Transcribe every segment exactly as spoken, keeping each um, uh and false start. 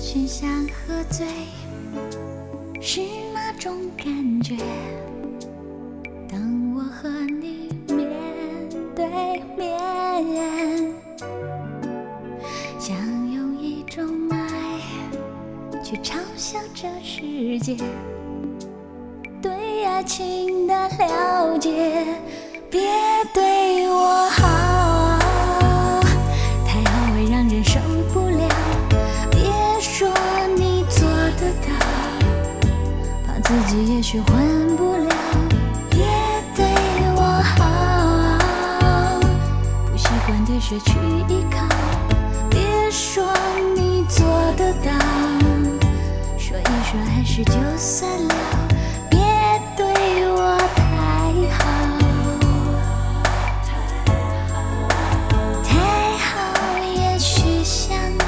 讯想喝醉，是那种感觉。当我和你面对面，想用一种爱去嘲笑这世界，对爱情的了解，别对我好。 自己也许换不了，别对我好。不习惯对谁去依靠，别说你做得到，说一说还是就算了，别对我太好。太好也许想逃。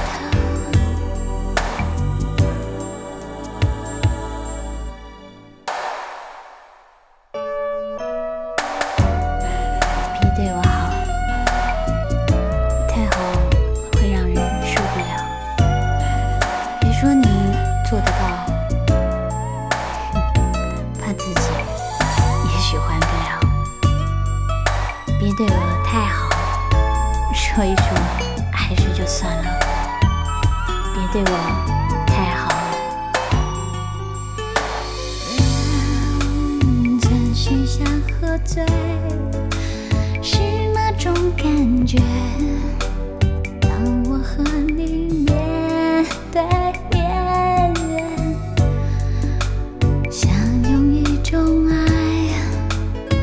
对我太好，说一说还是就算了。别对我太好。嗯，曾许下喝醉，是那种感觉。当我和你面对面，想用一种爱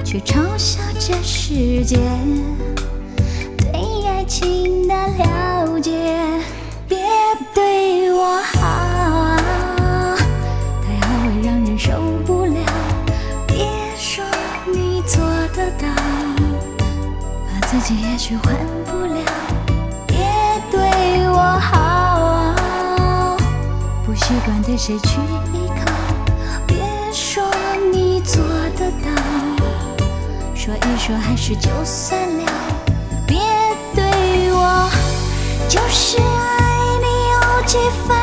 去嘲笑。 这世界对爱情的了解，别对我好，太好会让人受不了。别说你做得到，把自己也许换不了。别对我好，不习惯对谁去依靠。别说你做得到。 说一说还是就算了，别对我，就是爱你有几分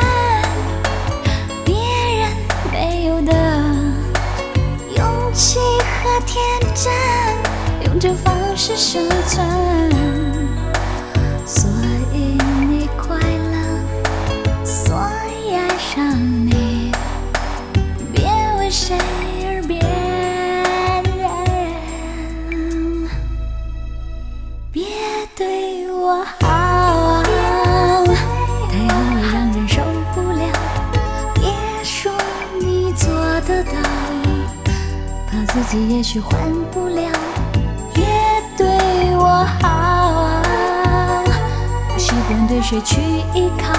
别人没有的勇气和天真，用这方式生存，所以你快乐，所以爱上你，别为谁而变。 对我好，太好会让人受不了。别说你做得到，怕自己也许换不了。别对我好，不习惯对谁去依靠。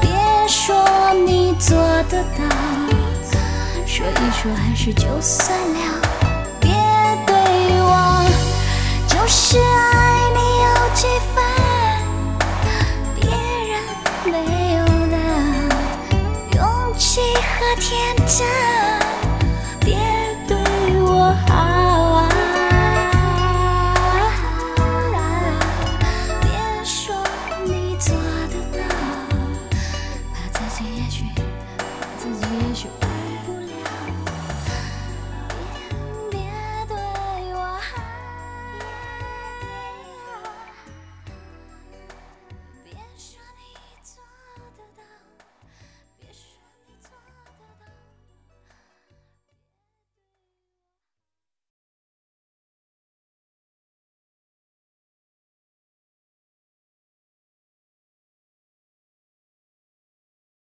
别说你做得到，说一说还是就算了。别对我，就是爱。